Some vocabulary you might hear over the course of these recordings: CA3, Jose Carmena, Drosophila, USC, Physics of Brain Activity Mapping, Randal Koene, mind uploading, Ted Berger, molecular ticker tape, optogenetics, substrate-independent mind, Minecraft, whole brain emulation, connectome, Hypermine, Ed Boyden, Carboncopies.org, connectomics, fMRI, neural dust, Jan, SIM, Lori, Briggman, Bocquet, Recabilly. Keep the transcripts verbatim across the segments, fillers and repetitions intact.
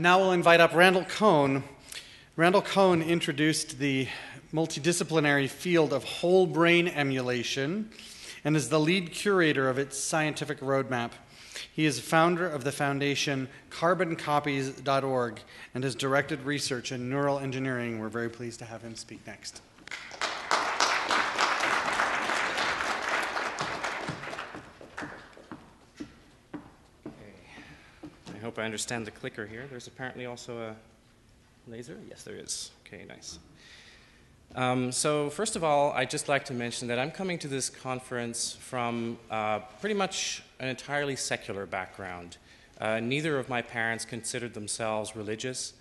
now we'll invite up Randal Koene. Randal Koene introduced the multidisciplinary field of whole brain emulation and is the lead curator of its scientific roadmap. He is founder of the foundation Carbon Copies dot org and has directed research in neural engineering. We're very pleased to have him speak next. Okay. I hope I understand the clicker here. There's apparently also a laser. Yes, there is. Okay, nice. Um, so first of all, I'd just like to mention that I'm coming to this conference from uh, pretty much an entirely secular background. Uh, neither of my parents considered themselves religious,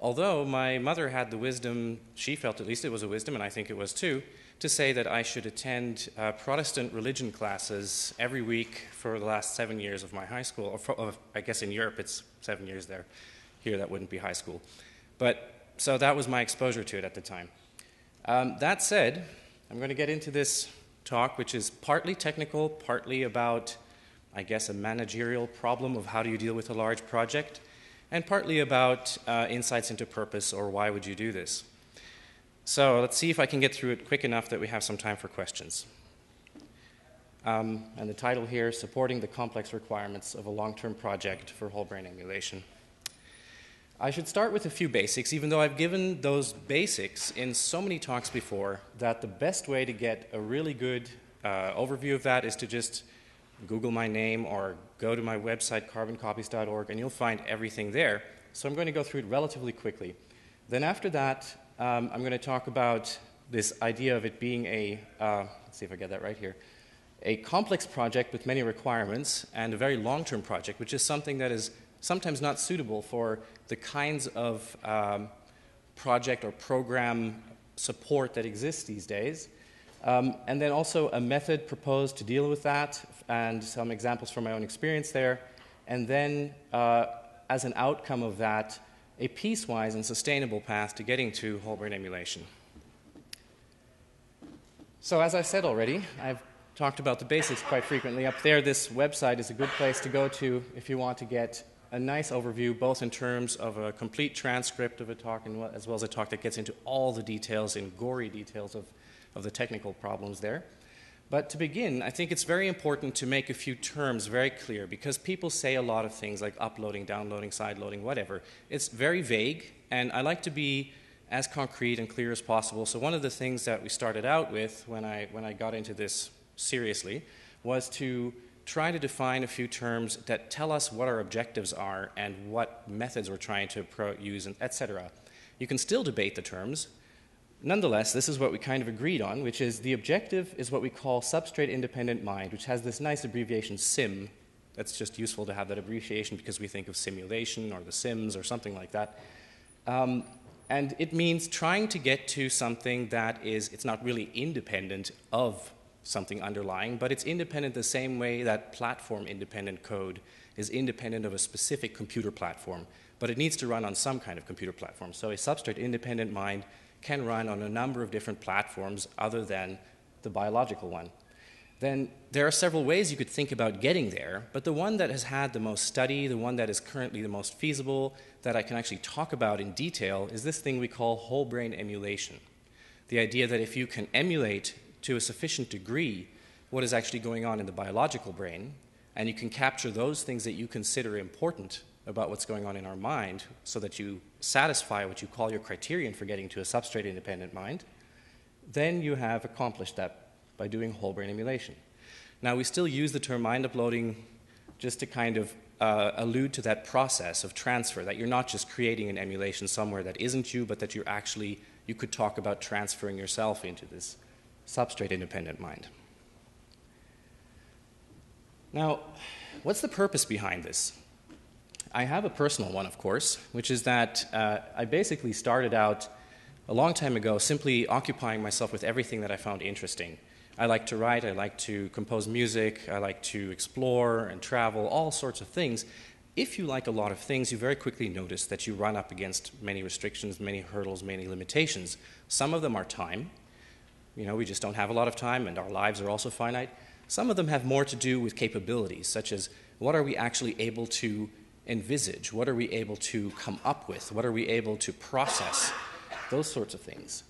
although my mother had the wisdom, she felt at least it was a wisdom, and I think it was too, to say that I should attend uh, Protestant religion classes every week for the last seven years of my high school. Or for, or I guess in Europe it's seven years there. Here that wouldn't be high school. But so that was my exposure to it at the time. Um, that said, I'm going to get into this talk, which is partly technical, partly about, I guess, a managerial problem of how do you deal with a large project, and partly about uh, insights into purpose, or why would you do this. So let's see if I can get through it quick enough that we have some time for questions. Um, and the title here, Supporting the Complex Requirements of a Long-Term Project for Whole Brain Emulation. I should start with a few basics, even though I've given those basics in so many talks before that the best way to get a really good uh, overview of that is to just Google my name or go to my website, carbon copies dot org, and you'll find everything there. So I'm going to go through it relatively quickly. Then after that, um, I'm going to talk about this idea of it being a, uh, let's see if I get that right here, a complex project with many requirements and a very long-term project, which is something that is sometimes not suitable for the kinds of um, project or program support that exists these days. Um, and then also a method proposed to deal with that and some examples from my own experience there. And then uh, as an outcome of that, a piecewise and sustainable path to getting to whole brain emulation. So as I said already, I've talked about the basics quite frequently. Up there, this website is a good place to go to if you want to get a nice overview, both in terms of a complete transcript of a talk and as well as a talk that gets into all the details and gory details of, of the technical problems there. But to begin, I think it's very important to make a few terms very clear, because people say a lot of things like uploading, downloading, sideloading, whatever. It's very vague, and I like to be as concrete and clear as possible. So one of the things that we started out with when I, when I got into this seriously was to try to define a few terms that tell us what our objectives are and what methods we're trying to use, et cetera. You can still debate the terms. Nonetheless, this is what we kind of agreed on, which is the objective is what we call substrate-independent mind, which has this nice abbreviation SIM. That's just useful to have that abbreviation because we think of simulation or the Sims or something like that. Um, and it means trying to get to something that is, it's not really independent of something underlying, but it's independent the same way that platform-independent code is independent of a specific computer platform, but it needs to run on some kind of computer platform. So a substrate-independent mind can run on a number of different platforms other than the biological one. Then there are several ways you could think about getting there, but the one that has had the most study, the one that is currently the most feasible, that I can actually talk about in detail, is this thing we call whole brain emulation. The idea that if you can emulate to a sufficient degree what is actually going on in the biological brain, and you can capture those things that you consider important about what's going on in our mind so that you satisfy what you call your criterion for getting to a substrate-independent mind, then you have accomplished that by doing whole brain emulation. Now, we still use the term mind uploading just to kind of uh, allude to that process of transfer, that you're not just creating an emulation somewhere that isn't you, but that you're actually, you could talk about transferring yourself into this substrate-independent mind. Now, what's the purpose behind this? I have a personal one, of course, which is that uh, I basically started out a long time ago simply occupying myself with everything that I found interesting. I like to write, I like to compose music, I like to explore and travel, all sorts of things. If you like a lot of things, you very quickly notice that you run up against many restrictions, many hurdles, many limitations. Some of them are time. You know, we just don't have a lot of time, and our lives are also finite. Some of them have more to do with capabilities, such as what are we actually able to envisage? What are we able to come up with? What are we able to process? Those sorts of things.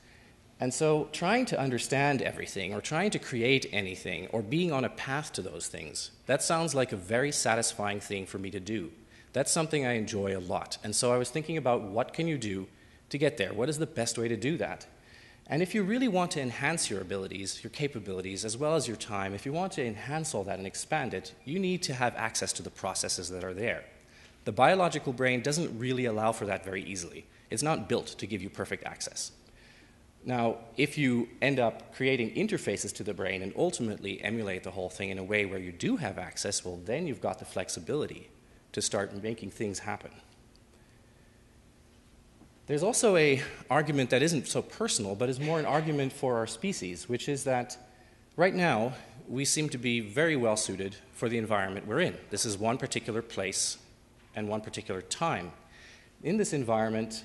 And so trying to understand everything or trying to create anything or being on a path to those things, that sounds like a very satisfying thing for me to do. That's something I enjoy a lot. And so I was thinking about what can you do to get there? What is the best way to do that? And if you really want to enhance your abilities, your capabilities, as well as your time, if you want to enhance all that and expand it, you need to have access to the processes that are there. The biological brain doesn't really allow for that very easily. It's not built to give you perfect access. Now, if you end up creating interfaces to the brain and ultimately emulate the whole thing in a way where you do have access, well, then you've got the flexibility to start making things happen. There's also an argument that isn't so personal, but is more an argument for our species, which is that right now we seem to be very well suited for the environment we're in. This is one particular place and one particular time. In this environment,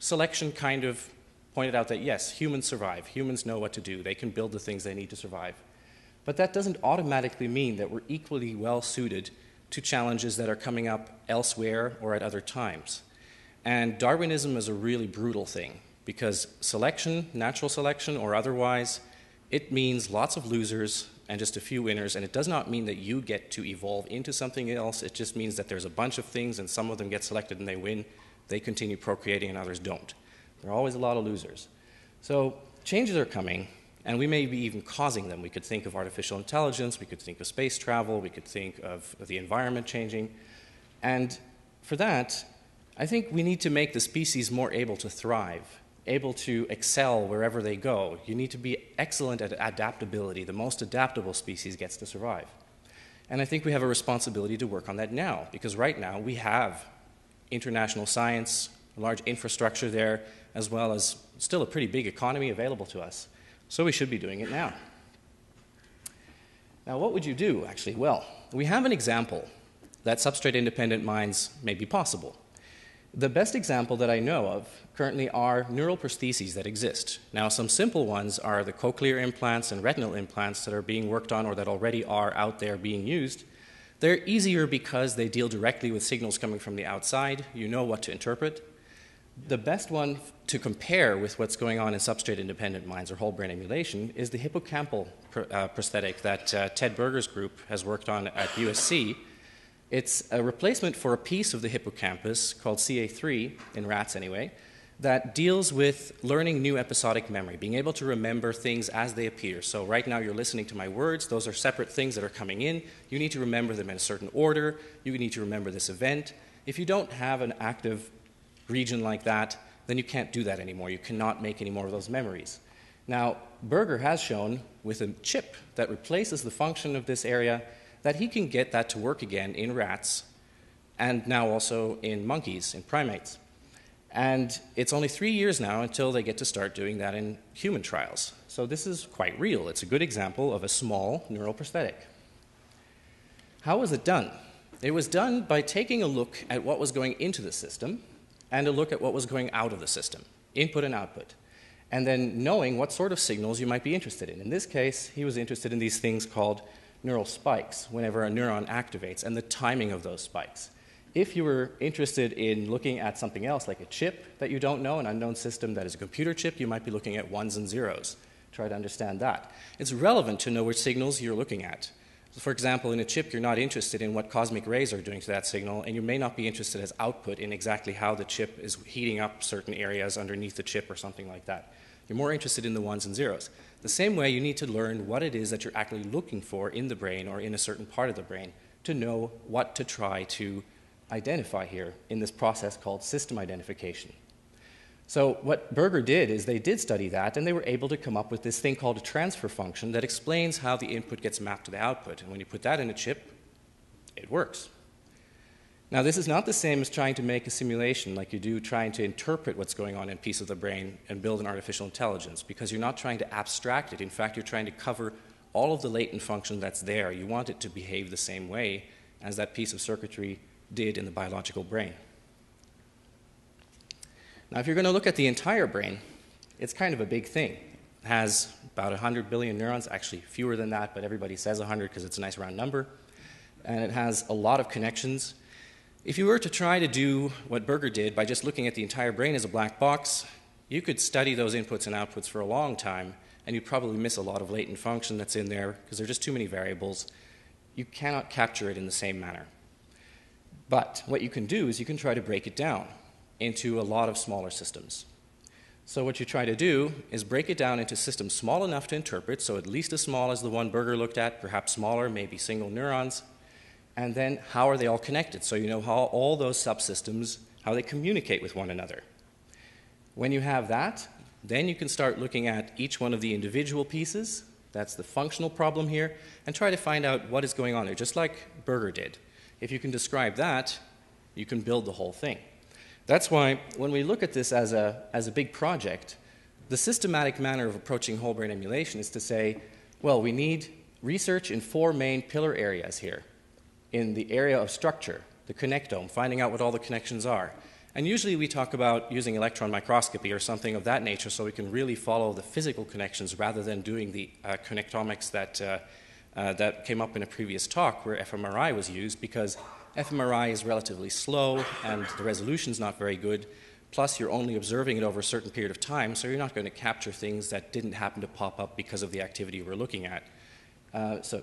selection kind of pointed out that, yes, humans survive. Humans know what to do. They can build the things they need to survive. But that doesn't automatically mean that we're equally well-suited to challenges that are coming up elsewhere or at other times. And Darwinism is a really brutal thing because selection, natural selection or otherwise, it means lots of losers and just a few winners. And it does not mean that you get to evolve into something else. It just means that there's a bunch of things and some of them get selected and they win. They continue procreating and others don't. There are always a lot of losers. So changes are coming, and we may be even causing them. We could think of artificial intelligence. We could think of space travel. We could think of the environment changing. And for that, I think we need to make the species more able to thrive, able to excel wherever they go. You need to be excellent at adaptability. The most adaptable species gets to survive. And I think we have a responsibility to work on that now, because right now we have international science, large infrastructure there, as well as still a pretty big economy available to us. So we should be doing it now. Now, what would you do, actually? Well, we have an example that substrate-independent minds may be possible. The best example that I know of currently are neural prostheses that exist. Now, some simple ones are the cochlear implants and retinal implants that are being worked on or that already are out there being used. They're easier because they deal directly with signals coming from the outside. You know what to interpret. The best one to compare with what's going on in substrate-independent minds or whole brain emulation is the hippocampal pr uh, prosthetic that uh, Ted Berger's group has worked on at U S C. It's a replacement for a piece of the hippocampus called C A three, in rats anyway, that deals with learning new episodic memory, being able to remember things as they appear. So right now you're listening to my words. Those are separate things that are coming in. You need to remember them in a certain order. You need to remember this event. If you don't have an active region like that, then you can't do that anymore. You cannot make any more of those memories. Now, Berger has shown with a chip that replaces the function of this area that he can get that to work again in rats and now also in monkeys, in primates. And it's only three years now until they get to start doing that in human trials. So this is quite real. It's a good example of a small neural prosthetic. How was it done? It was done by taking a look at what was going into the system and a look at what was going out of the system, input and output, and then knowing what sort of signals you might be interested in. In this case, he was interested in these things called neural spikes, whenever a neuron activates, and the timing of those spikes. If you were interested in looking at something else, like a chip that you don't know, an unknown system that is a computer chip, you might be looking at ones and zeros. Try to understand that. It's relevant to know which signals you're looking at. For example, in a chip, you're not interested in what cosmic rays are doing to that signal, and you may not be interested as output in exactly how the chip is heating up certain areas underneath the chip or something like that. You're more interested in the ones and zeros. The same way, you need to learn what it is that you're actually looking for in the brain or in a certain part of the brain to know what to try to identify here in this process called system identification. So what Berger did is they did study that, and they were able to come up with this thing called a transfer function that explains how the input gets mapped to the output. And when you put that in a chip, it works. Now, this is not the same as trying to make a simulation like you do trying to interpret what's going on in a piece of the brain and build an artificial intelligence, because you're not trying to abstract it. In fact, you're trying to cover all of the latent function that's there. You want it to behave the same way as that piece of circuitry did in the biological brain. Now, if you're going to look at the entire brain, it's kind of a big thing. It has about one hundred billion neurons, actually fewer than that, but everybody says one hundred because it's a nice round number. And it has a lot of connections. If you were to try to do what Berger did by just looking at the entire brain as a black box, you could study those inputs and outputs for a long time, and you'd probably miss a lot of latent function that's in there because there are just too many variables. You cannot capture it in the same manner. But what you can do is you can try to break it down into a lot of smaller systems. So what you try to do is break it down into systems small enough to interpret, so at least as small as the one Berger looked at, perhaps smaller, maybe single neurons, and then how are they all connected? So you know how all those subsystems, how they communicate with one another. When you have that, then you can start looking at each one of the individual pieces. That's the functional problem here, and try to find out what is going on there, just like Berger did. If you can describe that, you can build the whole thing. That's why when we look at this as a, as a big project, the systematic manner of approaching whole brain emulation is to say, well, we need research in four main pillar areas here. In the area of structure, the connectome, finding out what all the connections are. And usually we talk about using electron microscopy or something of that nature so we can really follow the physical connections rather than doing the uh, connectomics that, uh, uh, that came up in a previous talk where fMRI was used, because fMRI is relatively slow and the resolution's not very good, plus you're only observing it over a certain period of time, so you're not going to capture things that didn't happen to pop up because of the activity we're looking at. Uh, so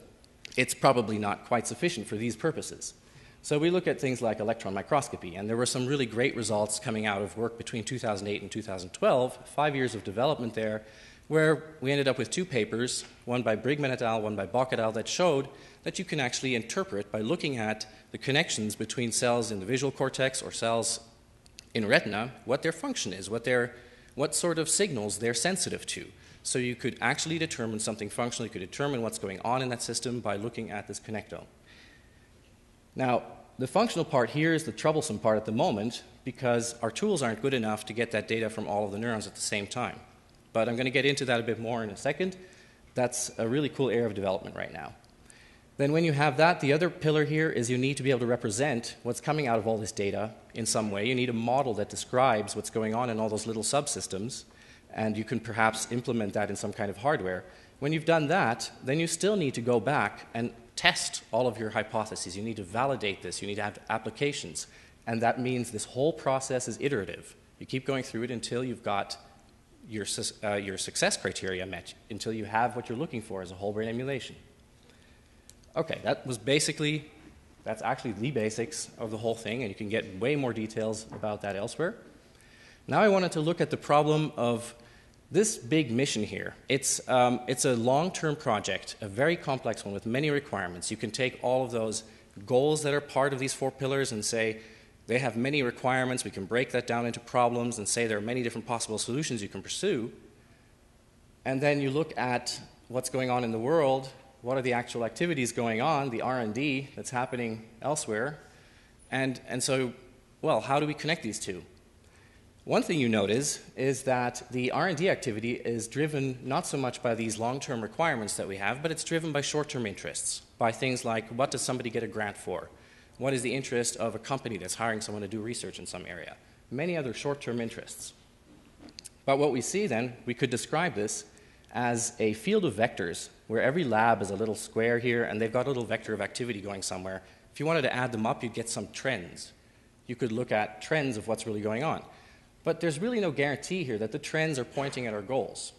it's probably not quite sufficient for these purposes. So we look at things like electron microscopy, and there were some really great results coming out of work between two thousand eight and two thousand twelve, five years of development there, where we ended up with two papers, one by Briggman et al., one by Bocquet et al., that showed that you can actually interpret by looking at the connections between cells in the visual cortex or cells in retina, what their function is, what, their, what sort of signals they're sensitive to. So you could actually determine something functional, you could determine what's going on in that system by looking at this connectome. Now, the functional part here is the troublesome part at the moment because our tools aren't good enough to get that data from all of the neurons at the same time. But I'm going to get into that a bit more in a second. That's a really cool area of development right now. Then when you have that, the other pillar here is you need to be able to represent what's coming out of all this data in some way. You need a model that describes what's going on in all those little subsystems, and you can perhaps implement that in some kind of hardware. When you've done that, then you still need to go back and test all of your hypotheses. You need to validate this. You need to have applications. And that means this whole process is iterative. You keep going through it until you've got Your, uh, your success criteria met, until you have what you're looking for as a whole brain emulation. Okay, that was basically, that's actually the basics of the whole thing, and you can get way more details about that elsewhere. Now I wanted to look at the problem of this big mission here. It's, um, it's a long-term project, a very complex one with many requirements. You can take all of those goals that are part of these four pillars and say, they have many requirements. We can break that down into problems and say there are many different possible solutions you can pursue. And then you look at what's going on in the world, what are the actual activities going on, the R and D that's happening elsewhere. And, and so, well, how do we connect these two? One thing you notice is that the R and D activity is driven not so much by these long-term requirements that we have, but it's driven by short-term interests, by things like what does somebody get a grant for? What is the interest of a company that's hiring someone to do research in some area? Many other short-term interests. But what we see then, we could describe this as a field of vectors where every lab is a little square here and they've got a little vector of activity going somewhere. If you wanted to add them up, you'd get some trends. You could look at trends of what's really going on. But there's really no guarantee here that the trends are pointing at our goals.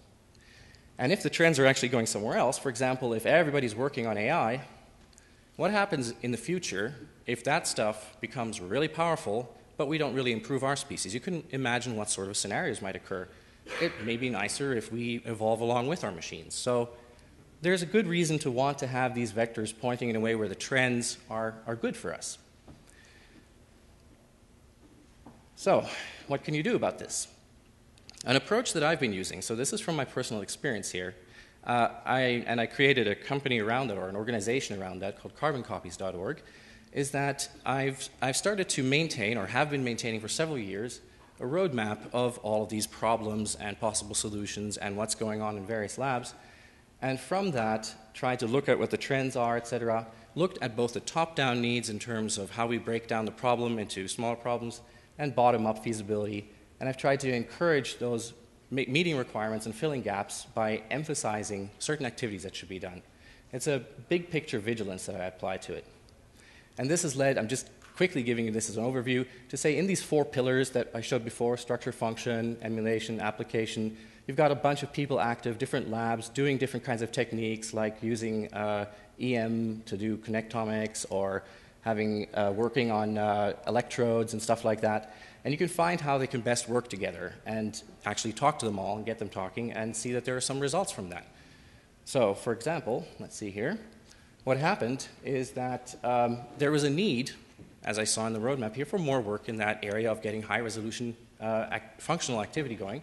And if the trends are actually going somewhere else, for example, if everybody's working on A I, what happens in the future if that stuff becomes really powerful, but we don't really improve our species? You can imagine what sort of scenarios might occur. It may be nicer if we evolve along with our machines. So there's a good reason to want to have these vectors pointing in a way where the trends are, are good for us. So what can you do about this? An approach that I've been using, so this is from my personal experience here, Uh, I, and I created a company around that, or an organization around that, called Carbon copies dot org, is that I've, I've started to maintain, or have been maintaining for several years, a roadmap of all of these problems and possible solutions and what's going on in various labs, and from that tried to look at what the trends are, et cetera, looked at both the top-down needs in terms of how we break down the problem into smaller problems, and bottom-up feasibility, and I've tried to encourage those meeting requirements and filling gaps by emphasizing certain activities that should be done. It's a big picture vigilance that I apply to it. And this has led, I'm just quickly giving you this as an overview to say in these four pillars that I showed before, structure, function, emulation, application, you've got a bunch of people active, different labs, doing different kinds of techniques like using uh, E M to do connectomics or having uh, working on uh, electrodes and stuff like that. And you can find how they can best work together and actually talk to them all and get them talking and see that there are some results from that. So, for example, let's see here. What happened is that um, there was a need, as I saw in the roadmap here, for more work in that area of getting high-resolution uh, act- functional activity going.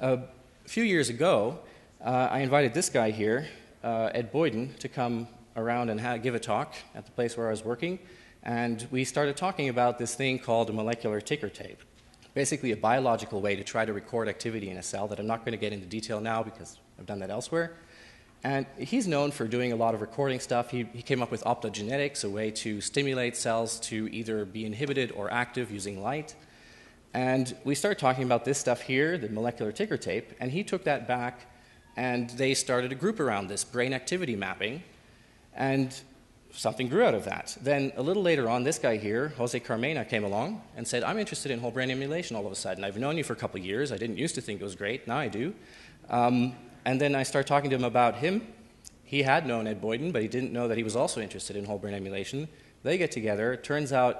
Uh, a few years ago, uh, I invited this guy here, uh, Ed Boyden, to come around and ha- give a talk at the place where I was working, and we started talking about this thing called a molecular ticker tape, basically a biological way to try to record activity in a cell that I'm not going to get into detail now because I've done that elsewhere. And he's known for doing a lot of recording stuff. He, he came up with optogenetics, a way to stimulate cells to either be inhibited or active using light. And we started talking about this stuff here, the molecular ticker tape, and he took that back and they started a group around this, brain activity mapping, and something grew out of that. Then a little later on, this guy here, Jose Carmena, came along and said, I'm interested in whole brain emulation all of a sudden. I've known you for a couple of years. I didn't used to think it was great. Now I do. Um, And then I started talking to him about him. He had known Ed Boyden, but he didn't know that he was also interested in whole brain emulation. They get together. It turns out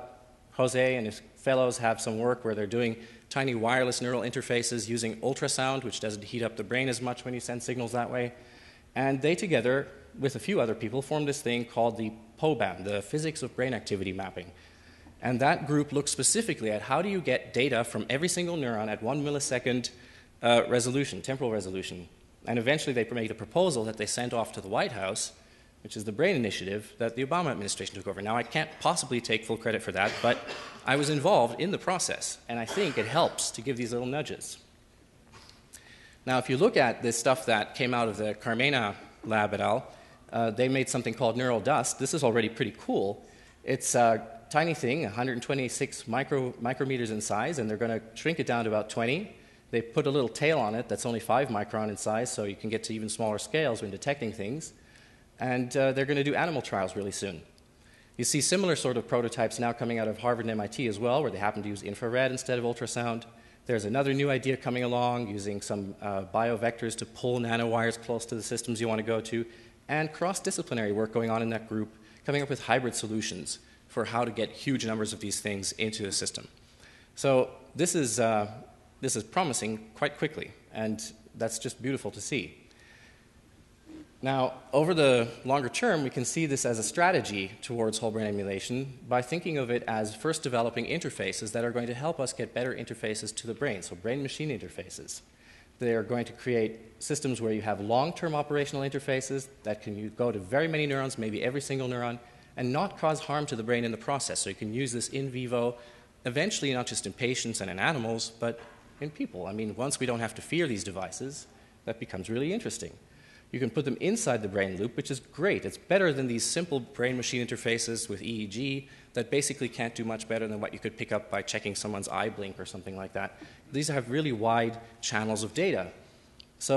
Jose and his fellows have some work where they're doing tiny wireless neural interfaces using ultrasound, which doesn't heat up the brain as much when you send signals that way. And they together, with a few other people, formed this thing called the POBAM, the Physics of Brain Activity Mapping. And that group looked specifically at how do you get data from every single neuron at one millisecond uh, resolution, temporal resolution. And eventually they made a proposal that they sent off to the White House, which is the BRAIN initiative that the Obama administration took over. Now, I can't possibly take full credit for that, but I was involved in the process, and I think it helps to give these little nudges. Now, if you look at this stuff that came out of the Carmena lab et al., uh, they made something called neural dust. This is already pretty cool. It's a tiny thing, one hundred twenty-six micro, micrometers in size, and they're going to shrink it down to about twenty. They put a little tail on it that's only five micron in size, so you can get to even smaller scales when detecting things. And uh, they're going to do animal trials really soon. You see similar sort of prototypes now coming out of Harvard and M I T as well, where they happen to use infrared instead of ultrasound. There's another new idea coming along, using some uh, biovectors to pull nanowires close to the systems you want to go to, and cross-disciplinary work going on in that group, coming up with hybrid solutions for how to get huge numbers of these things into the system. So this is... Uh, This is promising quite quickly, and that's just beautiful to see. Now, over the longer term, we can see this as a strategy towards whole brain emulation by thinking of it as first developing interfaces that are going to help us get better interfaces to the brain, so brain-machine interfaces. They are going to create systems where you have long-term operational interfaces that can go to very many neurons, maybe every single neuron, and not cause harm to the brain in the process. So you can use this in vivo, eventually not just in patients and in animals, but in people. I mean, once we don't have to fear these devices, that becomes really interesting. You can put them inside the brain loop, which is great. It's better than these simple brain-machine interfaces with E E G that basically can't do much better than what you could pick up by checking someone's eye blink or something like that. These have really wide channels of data. So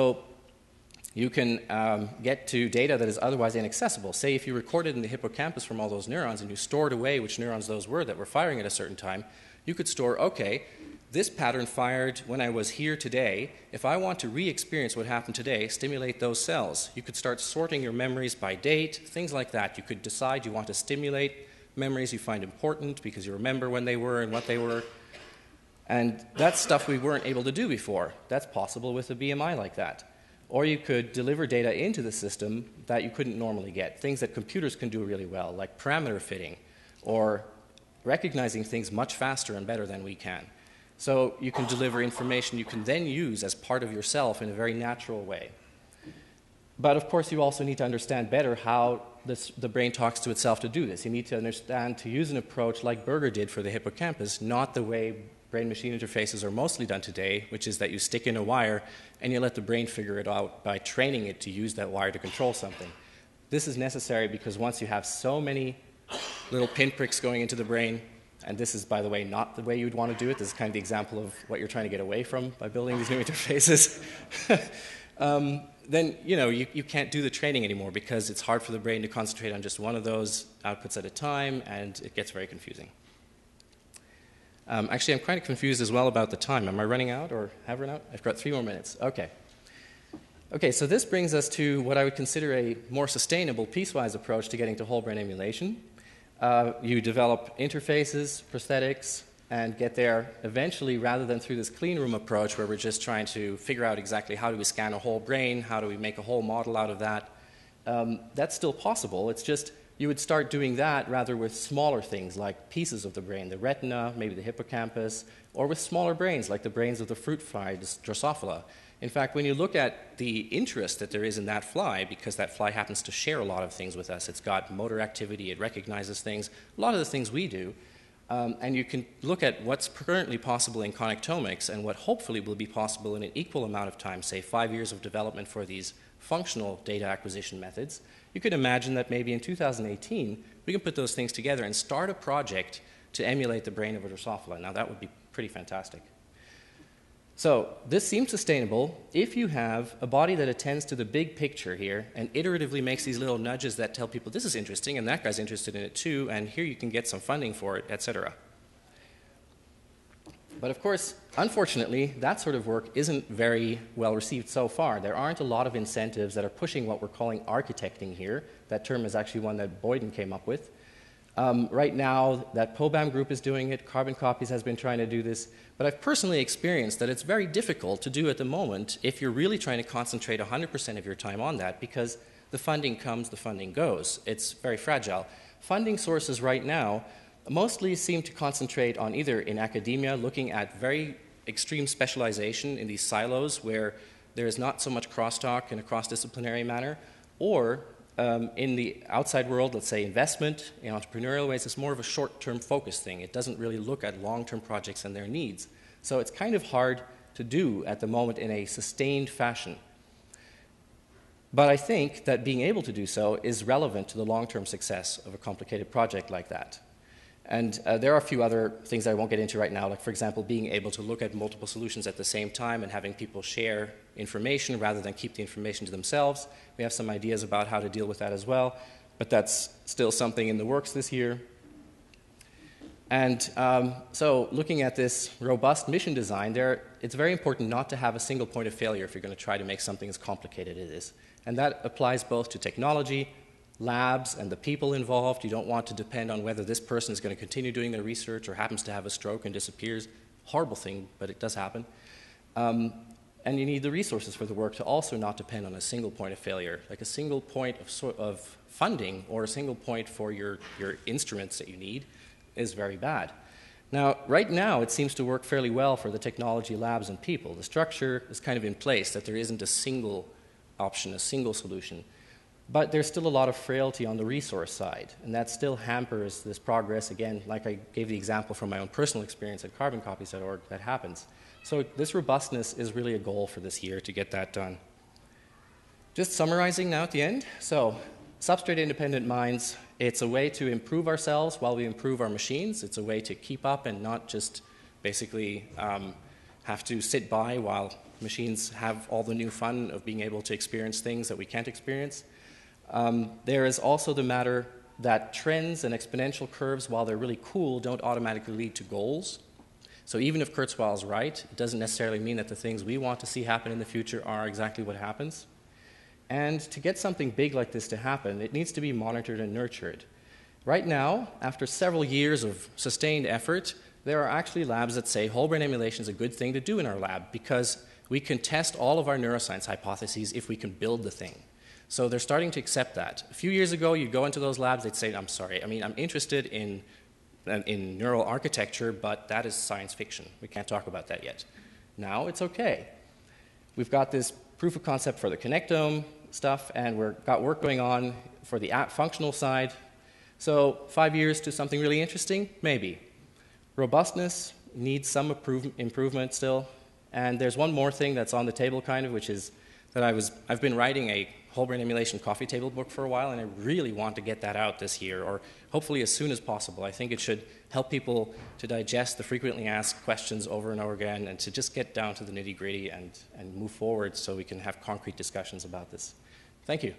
you can um, get to data that is otherwise inaccessible. Say if you recorded in the hippocampus from all those neurons and you stored away which neurons those were that were firing at a certain time, you could store, okay, this pattern fired when I was here today. If I want to re-experience what happened today, stimulate those cells. You could start sorting your memories by date, things like that. You could decide you want to stimulate memories you find important because you remember when they were and what they were. And that's stuff we weren't able to do before. That's possible with a B M I like that. Or you could deliver data into the system that you couldn't normally get, things that computers can do really well, like parameter fitting or recognizing things much faster and better than we can. So you can deliver information you can then use as part of yourself in a very natural way. But of course, you also need to understand better how this, the brain talks to itself to do this. You need to understand to use an approach like Berger did for the hippocampus, not the way brain-machine interfaces are mostly done today, which is that you stick in a wire and you let the brain figure it out by training it to use that wire to control something. This is necessary because once you have so many little pinpricks going into the brain, and this is, by the way, not the way you'd want to do it. This is kind of the example of what you're trying to get away from by building these new interfaces. um, then, you know, you, you can't do the training anymore because it's hard for the brain to concentrate on just one of those outputs at a time, and it gets very confusing. Um, actually, I'm kind of confused as well about the time. Am I running out or have run out? I've got three more minutes. Okay. Okay, so this brings us to what I would consider a more sustainable piecewise approach to getting to whole brain emulation. Uh, you develop interfaces, prosthetics, and get there eventually rather than through this clean room approach where we're just trying to figure out exactly how do we scan a whole brain, how do we make a whole model out of that. Um, that's still possible. It's just you would start doing that rather with smaller things like pieces of the brain, the retina, maybe the hippocampus, or with smaller brains like the brains of the fruit fly, Drosophila. In fact, when you look at the interest that there is in that fly, because that fly happens to share a lot of things with us, it's got motor activity, it recognizes things, a lot of the things we do, um, and you can look at what's currently possible in connectomics and what hopefully will be possible in an equal amount of time, say five years of development for these functional data acquisition methods. You could imagine that maybe in two thousand eighteen, we can put those things together and start a project to emulate the brain of a Drosophila. Now, that would be pretty fantastic. So, this seems sustainable if you have a body that attends to the big picture here and iteratively makes these little nudges that tell people this is interesting and that guy's interested in it too, and here you can get some funding for it, et cetera. But of course, unfortunately, that sort of work isn't very well received so far. There aren't a lot of incentives that are pushing what we're calling architecting here. That term is actually one that Boyden came up with. Um, right now, that POBAM group is doing it. Carbon Copies has been trying to do this. But I've personally experienced that it's very difficult to do at the moment if you're really trying to concentrate one hundred percent of your time on that, because the funding comes, the funding goes. It's very fragile. Funding sources right now mostly seem to concentrate on either in academia, looking at very extreme specialization in these silos where there is not so much crosstalk in a cross-disciplinary manner, or um, in the outside world, let's say investment, in entrepreneurial ways, it's more of a short-term focus thing. It doesn't really look at long-term projects and their needs. So it's kind of hard to do at the moment in a sustained fashion. But I think that being able to do so is relevant to the long-term success of a complicated project like that. And uh, there are a few other things I won't get into right now, like, for example, being able to look at multiple solutions at the same time and having people share information rather than keep the information to themselves. We have some ideas about how to deal with that as well, but that's still something in the works this year. And um, so looking at this robust mission design, there, it's very important not to have a single point of failure if you're going to try to make something as complicated as it is. And that applies both to technology, labs, and the people involved. You don't want to depend on whether this person is going to continue doing their research or happens to have a stroke and disappears. Horrible thing, but it does happen. Um, and you need the resources for the work to also not depend on a single point of failure, like a single point of, so of funding or a single point for your, your instruments that you need is very bad. Now, right now, it seems to work fairly well for the technology, labs, and people. The structure is kind of in place that there isn't a single option, a single solution. But there's still a lot of frailty on the resource side, and that still hampers this progress. Again, like I gave the example from my own personal experience at carbon copies dot org, that happens. So this robustness is really a goal for this year to get that done. Just summarizing now at the end. So substrate-independent minds, it's a way to improve ourselves while we improve our machines. It's a way to keep up and not just basically um, have to sit by while machines have all the new fun of being able to experience things that we can't experience. Um, there is also the matter that trends and exponential curves, while they're really cool, don't automatically lead to goals. So even if Kurzweil's right, it doesn't necessarily mean that the things we want to see happen in the future are exactly what happens. And to get something big like this to happen, it needs to be monitored and nurtured. Right now, after several years of sustained effort, there are actually labs that say whole brain emulation is a good thing to do in our lab because we can test all of our neuroscience hypotheses if we can build the thing. So they're starting to accept that. A few years ago, you go into those labs, they'd say, I'm sorry, I mean, I'm interested in, in neural architecture, but that is science fiction. We can't talk about that yet. Now it's okay. We've got this proof of concept for the connectome stuff, and we've got work going on for the app functional side. So five years to something really interesting? Maybe. Robustness needs some improve improvement still. And there's one more thing that's on the table, kind of, which is that I was, I've been writing a whole brain emulation coffee table book for a while, and I really want to get that out this year, or hopefully as soon as possible. I think it should help people to digest the frequently asked questions over and over again and to just get down to the nitty-gritty and, and move forward so we can have concrete discussions about this. Thank you.